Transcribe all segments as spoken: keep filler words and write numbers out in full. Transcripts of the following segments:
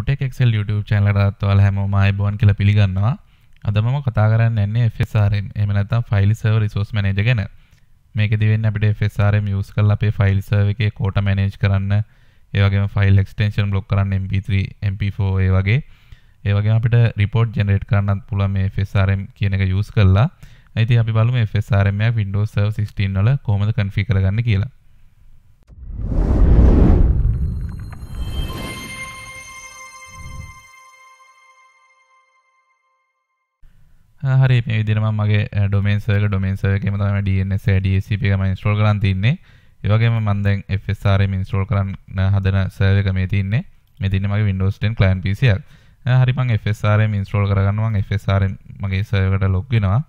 QTech Excel YouTube channel එකකට ඔයාලා MyBone කියලා පිළිගන්නවා. අද මම කතා කරන්න යන්නේ F S R M. එහෙම නැත්නම් File Server Resource Manager ගැන. මේකෙදි වෙන්නේ අපිට F S R M use කරලා අපේ file server එකේ quota manage කරන්න, ඒ වගේම file extension block කරන්න M P three, M P four ඒ වගේ. ඒ වගේම අපිට report generate කරන්නත් පුළුවන් මේ F S R M කියන එක use කරලා. ඉතින් අපි බලමු F S R M එක Windows Server sixteen වල කොහොමද configure කරගන්නේ කියලා. හරි මේ විදිහට මම මගේ domain server domain server එකේම තමයි D N S D H C P එක මම install කරන් තින්නේ. ඒ වගේම මම දැන් F S R M install කරන්න හදන server එක මේ තින්නේ. මේ තින්නේ මගේ Windows ten client P C එකක්. හරි මම F S R M install කරගන්නවා. මම F S R M මගේ server එකට log වෙනවා.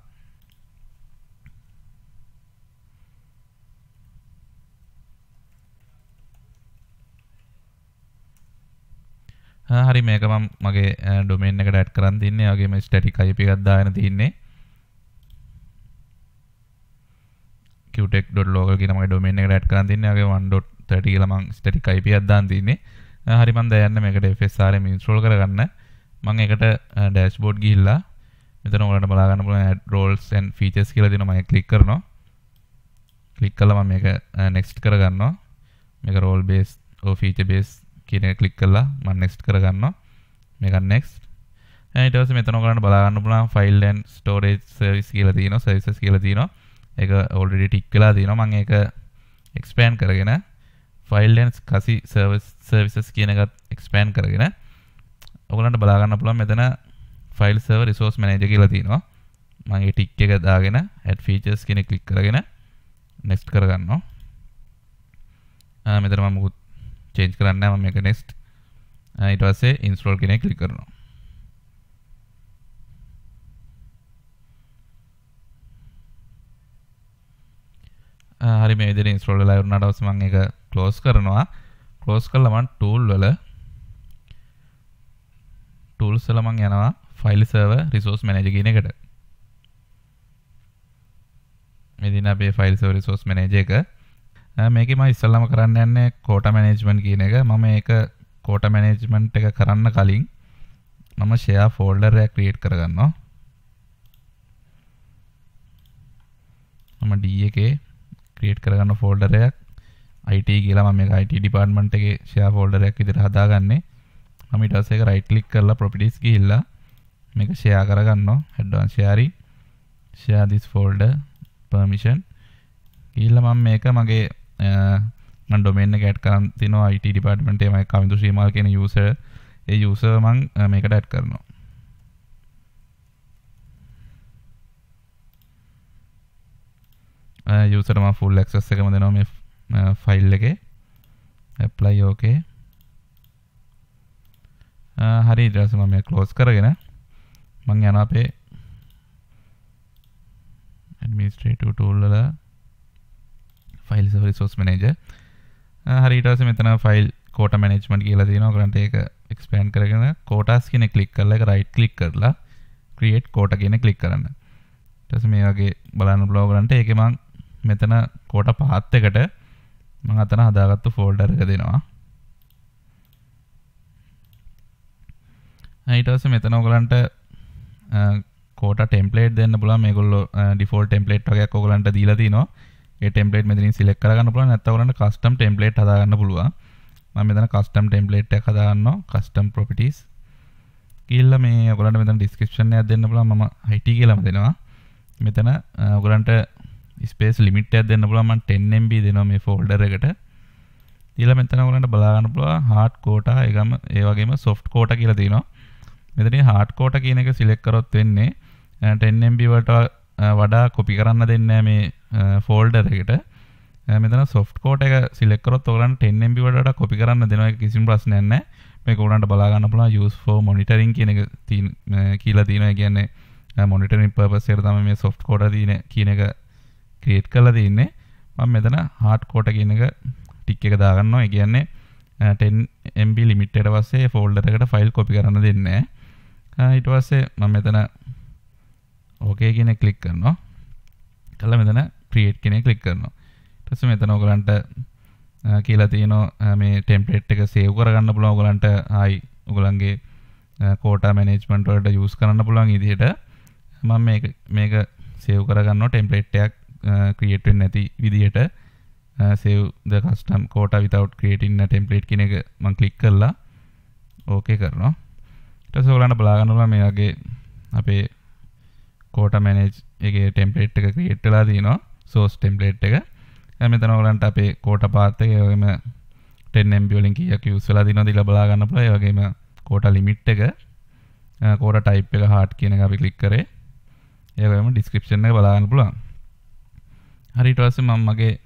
හරි මේක මම මගේ domain එකට add කරන් තින්නේ. ඒ වගේම static I P එකක් දාගෙන තින්නේ. qtech.local කියන මගේ domain එකට add කරන් තින්නේ. ඒ වගේම one dot thirty කියලා මම static I P එකක් දාන් තින්නේ. හරි මම දැන් යන්නේ මේකට F S R M install කරගන්න. මම ඒකට dashboard ගිහිල්ලා මෙතන ඔයාලට බලා ගන්න පුළුවන් add roles and features කියලා දෙනවා. මම click කරනවා. click කළා මම මේක next කරගන්නවා. මේක role based or feature based කියන ක්ලික් කළා මම next කරගන්නවා. මේක next. ඊට පස්සේ මෙතන ඔයගලන්ට බලා ගන්න පුළුවන් file and storage service කියලා තියෙනවා, services කියලා තියෙනවා. ඒක already tick වෙලා තියෙනවා. මම ඒක expand කරගෙන file and kasi service services කියන එකත් expand කරගෙන ඔයගලන්ට බලා ගන්න පුළුවන් මෙතන file server resource manager කියලා තියෙනවා. මම ඒ tick එක දාගෙන add features කියන එක ක්ලික් කරගෙන next කරගන්නවා. ආ මෙතන මම මොකද change කරන්න මම මේක next ඊට පස්සේ install කියන එක click කරනවා. හරි මේ විදිහට install වෙලා ඉවරනාට පස්සේ මම ඒක close කරනවා. close කළා මම tool වල tools වල මම යනවා file server resource manager කියන එකට. මෙදින අපේ file server resource manager එක මේකේ මම ඉස්සල්ලාම කරන්න යන්නේ quota management කියන එක. මම මේක quota management එක කරන්න කලින් මම share folder එකක් create කරගන්නවා. මම D එකේ create කරගන්න folder එකක් I T කියලා මම මේක I T department එකේ share folder එකක් විදිහට හදාගන්නේ. මම ඊට පස්සේ ඒක right click කරලා properties ගිහිල්ලා මේක share කරගන්නවා. advanced sharing, share this folder permission ගිහිල්ලා මම මේක මගේ මම domain එක add කරන් තිනවා I T department එකේ මම කවිඳු ශ්‍රීමාල් කියන user ඒ user මම මේකට add කරනවා. ආ user මම full access එකම දෙනවා මේ file එකේ. apply okay. ආ හරි ඊට පස්සේ මම මේක close කරගෙන මම යනවා අපේ administrative tool වල file server resource manager. හරි ඊට පස්සේ මෙතන file quota management කියලා තියෙනවා. ඔයගලන්ට ඒක expand කරගෙන quotas කියන එක click කරලා ඒක right click කරලා create quota කියන එක click කරන්න. ඊට පස්සේ මේ වගේ බලන්න පුළුවන් ඔයගලන්ට. ඒකේ මම මෙතන quota path එකට මම අතන හදාගත්තු folder එක දෙනවා. ඊට පස්සේ මෙතන ඔයගලන්ට quota template දෙන්න පුළුවන්. මේගොල්ලෝ default template වගේක් ඔයගලන්ට දීලා තිනවා. ඒ template මෙතනින් select කරගන්න පුළුවන්. නැත්නම් ඔයාලට custom template හදාගන්න පුළුවන්. මම මෙතන custom template එකක් හදාගන්නවා. custom properties කියලා මේ ඔයාලට මෙතන description එකක් දෙන්න පුළුවන්. මම I T කියලාම දෙනවා. මෙතන ඔයාලට space limit එකක් දෙන්න පුළුවන්. මම ten M B දෙනවා මේ folder එකට. ඊළඟ මෙතන ඔයාලට බලා ගන්න පුළුවන් hard quota, ඒගම ඒ වගේම soft quota කියලා තියෙනවා. මෙතනින් hard quota කියන එක select කරොත් වෙන්නේ ten M B වලට වඩා copy කරන්න දෙන්නේ මේ ෆෝල්ඩර් එකට. මෙතන soft code එක select කරොත් ඔයගලන්ට ten M B වලට copy කරන්න දෙනවා. ඒක කිසිම ප්‍රශ්නයක් නැහැ. මේක ඔයගලන්ට බලා ගන්න පුළුවන් use for monitoring කියන එක කියලා තියෙනවා. ඒ කියන්නේ monitoring purpose එකට තමයි මේ soft code දින කියන එක create කරලා තින්නේ. මම මෙතන hard code කියන එක tick එක දාගන්නවා. ඒ කියන්නේ ten M B limit එකට පස්සේ folder එකට file copy කරන්න දෙන්නේ නැහැ. ඊට පස්සේ මම මෙතන okay කියන එක click කරනවා. කළා මෙතන create කියන එක click කරනවා. ඊට පස්සේ මෙතන ඔයගලන්ට කියලා තියෙනවා මේ template එක save කරගන්න පුළුවන්. ඔයගලන්ට ආයි ඔයගලන්ගේ කෝටා මැනේජ්මන්ට් වලට යූස් කරන්න පුළුවන් විදිහට මම මේක මේක සේව් කරගන්නවා ටෙම්ප්ලේට් එකක් ක්‍රියේට් වෙන්නේ නැති විදිහට save the custom quota without creating a template කියන එක මම ක්ලික් කරලා ඕකේ කරනවා. ඊට පස්සේ ඔයාලා බලා ගන්නවා මේ වගේ අපේ quota manage එකේ template එක create වෙලා තියෙනවා source template එක. දැන් මෙතන ඔයාලන්ට අපේ quota path එක ඒ වගේම ten M B වලින් කීයක් use වෙලා තියෙනවද කියලා බලා ගන්න පුළුවන්. ඒ වගේම quota limit එක quota type එක hard කියන එක අපි click කරේ. ඒ වගේම description එක බලා ගන්න පුළුවන්. හරි ඊට පස්සේ මම මගේ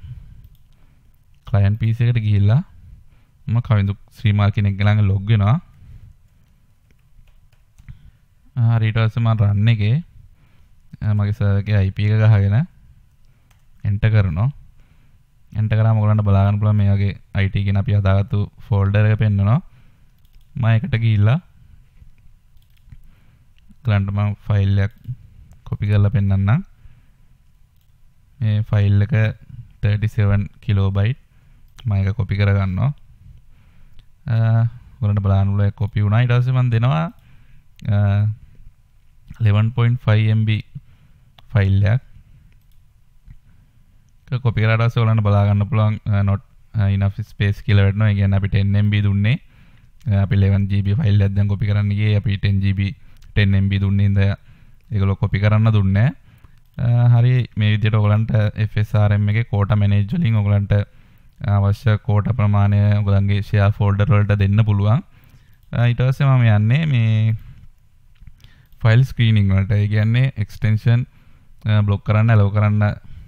client piece එකට ගිහිල්ලා මම කවිඳු ශ්‍රීමාල් කෙනෙක් ළඟ log වෙනවා. හරි ඊට පස්සේ මම run එකේ මගේ server එකේ I P එක ගහගෙන enter කරනවා. enter කරාම ඔයගලන්ට බලා ගන්න පුළුවන් මේ වගේ I T කියන අපි හදාගත්තු folder එක පෙන්නනවා. මම එකට ගිහිල්ලා ඔයගලන්ට මම file එකක් copy කරලා පෙන්නන්නම්. මේ file එක thirty-seven kilobyte මම එක copy කරගන්නවා. ඔයගලන්ට බලන්න උල එක copy වුණා. ඊට පස්සේ මම දෙනවා eleven point five M B file එකක්. ඒක copy කරාට පස්සේ ඔයගලන්ට බලා ගන්න පුළුවන් not enough space කියලා වැටෙනවා. ඒ කියන්නේ අපි ten M B දුන්නේ. අපි eleven G B ෆයිල් එකක් දැන් copy කරන්න ගියේ. අපි ten G B ten M B දුන්නේ ඉඳලා ඒගොල්ලෝ copy කරන්න දුන්නේ. හරි මේ විදිහට ඔයගලන්ට F S R M එකේ quota manage වලින් ඔයගලන්ට අවශ්‍ය quota ප්‍රමාණය ඔයගලන්ගේ share folder වලට දෙන්න පුළුවන්. ඊට පස්සේ මම යන්නේ මේ file screening වලට. ඒ කියන්නේ extension block කරන්න, allow කරන්න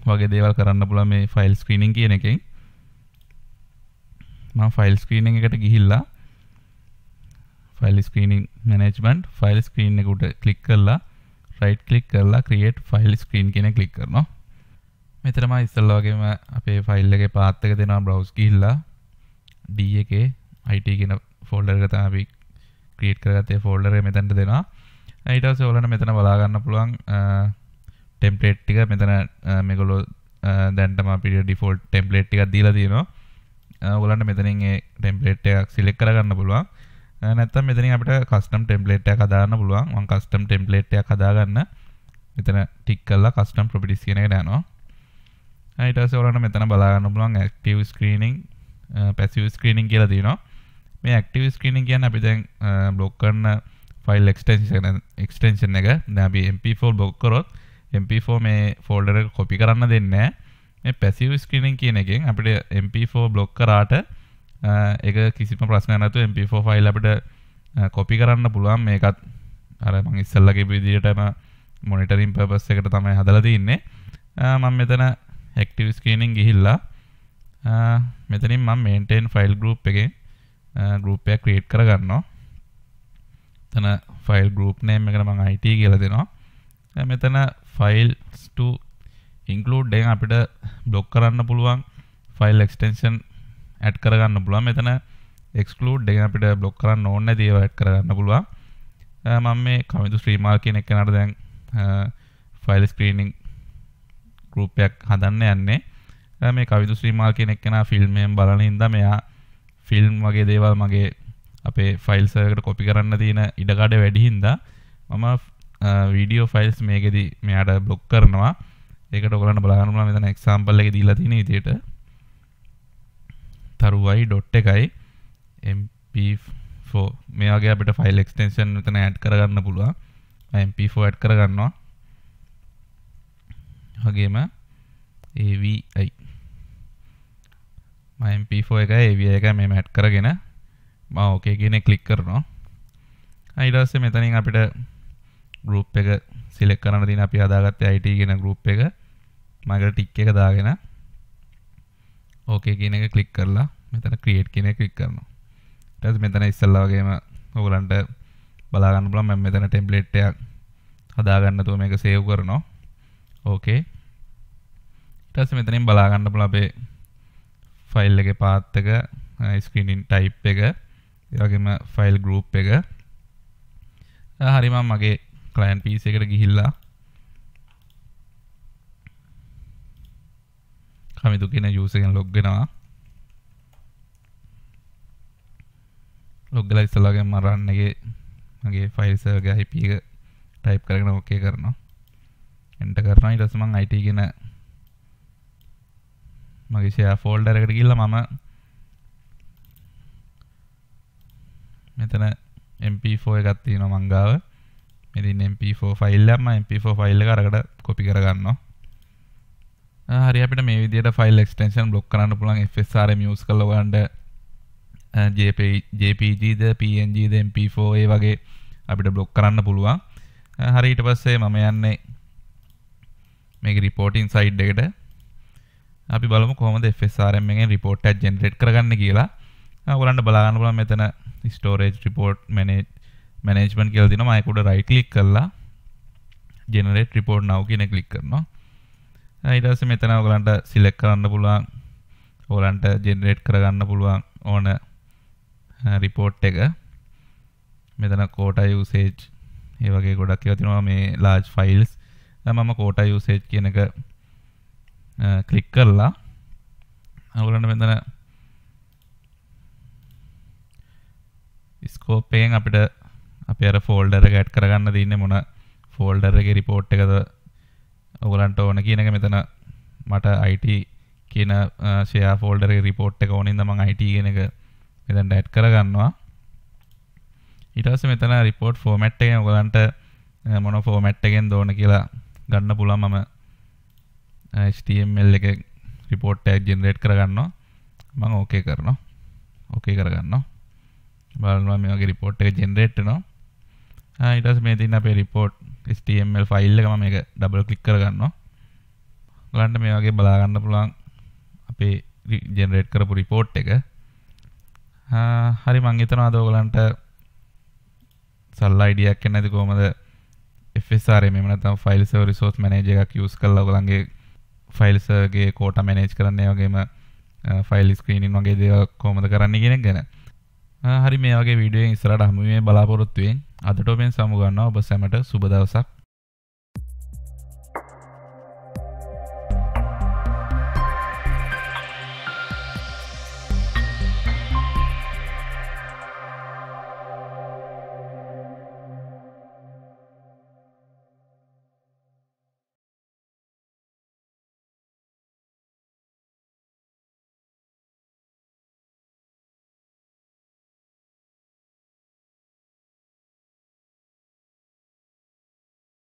වගේ දේවල් කරන්න පුළුවන් මේ file screening කියන එකෙන්. මම file screening එකට ගිහිල්ලා file screening management file screen එක උඩ click කරලා right click කරලා create file screen කියන එක click කරනවා. මෙතන මම ඉස්සෙල්ලා වගේම අපේ file එකේ path එක දෙනවා browse ගිහිල්ලා D එකේ I T කියන folder එක තමයි අපි create කරගත්තේ folder එක මෙතනට දෙනවා. ඊට පස්සේ ඔයාලට මෙතන බලා ගන්න පුළුවන් template ටික මෙතන මේගොල්ලෝ දැන් තමයි අපිට default template ටිකක් දීලා තියෙනවා. ඔයාලට මෙතනින් ඒ template එකක් select කරගන්න පුළුවන්. නැත්තම් මෙතනින් අපිට custom template එකක් හදාගන්න පුළුවන්. මම custom template එකක් හදාගන්න මෙතන ටික් කරලා custom properties කියන එකට යනවා. ඊට පස්සේ ඔයාලට මෙතන බලා ගන්න පුළුවන් active screening passive screening කියලා තියෙනවා. මේ active screening කියන්නේ අපි දැන් block කරන file extension extension එක. දැන් අපි M P four block කරොත් M P four මේ folder එක copy කරන්න දෙන්නේ නැහැ. මේ passive screening කියන එකෙන් අපිට M P four block කරාට ඒක කිසිම ප්‍රශ්නයක් නැතුව M P four ෆයිල් අපිට copy කරන්න පුළුවන්. මේකත් අර මම ඉස්සෙල්ලා කියපු විදිහටම monitoring purpose එකට තමයි හදලා තින්නේ. මම මෙතන active screening ගිහිල්ලා මෙතනින් මම maintain file group එකේ group එකක් create කරගන්නවා. එතන file group name එකට මම I T කියලා දෙනවා. මෙතන files to include එකෙන් අපිට block කරන්න පුළුවන් file extension ඇඩ් කරගන්න පුළුවන්. මෙතන exclude එක අපිට block කරන්න ඕනේ නැති ඒවා ඇඩ් කරගන්න පුළුවන්. මම මේ කමිදු ශ්‍රීමාල් කියන එකනට දැන් file screening group එකක් හදන්න යන්නේ. මේ කවිදු ශ්‍රීමාල් කියන එකනා film එකෙන් බලන හින්දා මෙයා film වගේ දේවල් මගේ අපේ file server එකට copy කරන්න තියෙන ඉඩකඩ වැඩි හින්දා මම video files මේකෙදි මෙයාට block කරනවා. ඒකට ඔයගොල්ලන්ට බලන්න ඕන මෙතන example එකේ දීලා තියෙන විදිහට තරුවයි ඩොට් එකයි M P four මේ වගේ අපිට ෆයිල් එක්ස්ටෙන්ෂන් මෙතන ඇඩ් කරගන්න පුළුවන්. මම M P four ඇඩ් කරගන්නවා. වගේම A V I මම M P four එකයි A V I එකයි මේ ඇඩ් කරගෙන මම OK කියන එක ක්ලික් කරනවා. ඊට පස්සේ මෙතනින් අපිට group එක select කරන්න තියෙන අපි හදාගත්තේ I T කියන group එක මගට ටික් එක දාගෙන ඕකේ කියන එක ක්ලික් කරලා මෙතන create කියන එක ක්ලික් කරනවා. ඊට පස්සේ මෙතන ඉස්සල්ලා වගේම ඔයගලන්ට බලා ගන්න පුළුවන් මම මෙතන template එකක් හදා ගන්න තුව මේක save කරනවා. ඕකේ. ඊට පස්සේ මෙතනින් බලා ගන්න පුළුවන් අපේ file එකේ path එක, screening type එක, ඒ වගේම file group එක. හරි මම මගේ client P C එකට ගිහිල්ලා කමිදු කියන user එකෙන් log වෙනවා. लॉगला इसल मराने फाइल्स आईपी टाइप करना ओके करना एंटर करना इलास मैं आईटी की मगे शेयर फोल्डर की मम मेतन एमपी फोर का तीन मंगा मेरी एमपी फोर फाइल मैं एमपी फोर फाइल अरगड़ कॉपी करना हरी आप मे विधि फाइल एक्सटेंशन ब्लॉक कराना एफएसआरएम यूज कर जेपी जेपीजी द पीएनजी द एमपी फोर ये वगे आप ब्लॉक कराना पुलवा हरी इट बस मम यानी मेरी रिपोर्टिंग साइड अभी बलम को एफएसआरएम में रिपोर्ट जनरेट कर बला मेतना स्टोरेज रिपोर्ट मैनेज मैनेजमेंट के दिन मैं राइट क्लिक करला जनरेट रिपोर्ट नाउ की क्लिक करना इधर से मेतना वाला सिलेक्ट करना पुलवा वाला जनरेट करना पुलवा ऑन रिपोर्ट टेग मेतना कोटा यूसेज ये वगैरह के मैं लार्ज फाइल्स मम कोटा यूसेज की क्लिक करला स्कोप आप आप यार फोल्डर ऐड कर दी मोना फोल्डर की रिपोर्ट कदाटन की मेतना मट आईटी की शेयर फोल्डर की रिपोर्ट ओन मैं आईटी की मेदन ऐड करना इटा से मेतना रिपोर्ट फॉर्मेट मोना फॉर्मेट दोन की गंड पुला मम एचटीएमएल के रिपोर्ट टैग जनरेट करना मैं ओके करना ओके करना बारे रिपोर्ट टैग जनरेट इटा से मेरी ना पे रिपोर्ट एचटीएमएल फाइल मैं डबल क्लिक करना मे आगे बला जनरेट कर रिपोर्ट टैग हरी मंगीतना अद सल आइडिया के एफएसआरएम में फाइल्स रिसोर्स मैनेजर का यूज कर फाइल्स के कोटा मैनेज करने वगे में फाइल स्क्रीनिंग वगैरह कोमद करने की नहीं हरी मे आगे वीडियो इस बलापुर अदटो में सामूगा बस सुबह दवसा।